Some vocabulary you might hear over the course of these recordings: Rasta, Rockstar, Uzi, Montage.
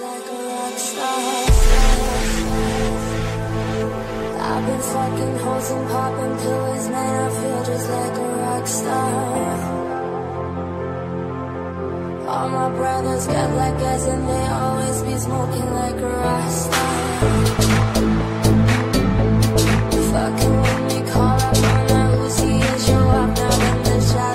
like a rock star. I've been fucking hoes and popping pills, man, I feel just like a rock star. All my brothers got like us and they always be smoking like a Rasta. Fucking with me, call up on that Uzi and show up now in the shot.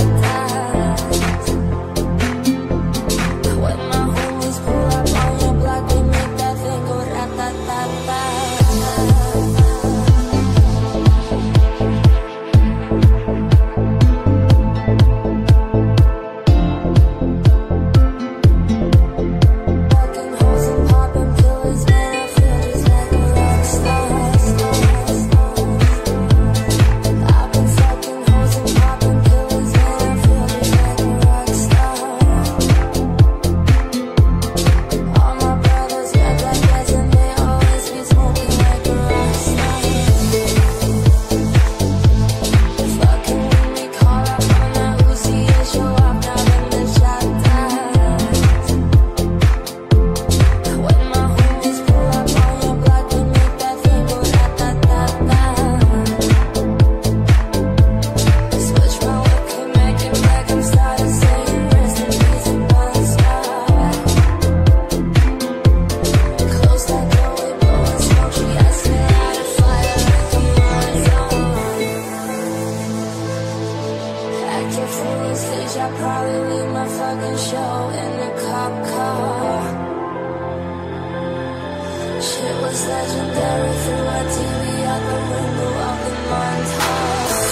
Shit was legendary, threw my TV out the window of the Montage.